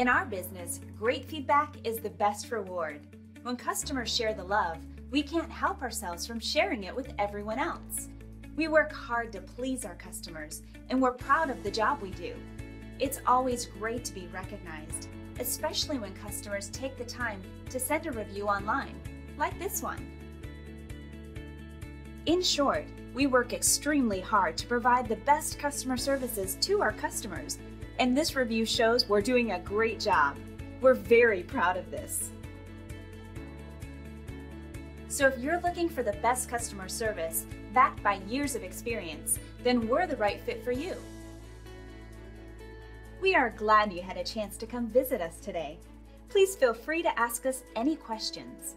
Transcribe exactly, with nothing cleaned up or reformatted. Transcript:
In our business, great feedback is the best reward. When customers share the love, we can't help ourselves from sharing it with everyone else. We work hard to please our customers, and we're proud of the job we do. It's always great to be recognized, especially when customers take the time to send a review online, like this one. In short, we work extremely hard to provide the best customer services to our customers, and this review shows we're doing a great job. We're very proud of this. So if you're looking for the best customer service, backed by years of experience, then we're the right fit for you. We are glad you had a chance to come visit us today. Please feel free to ask us any questions.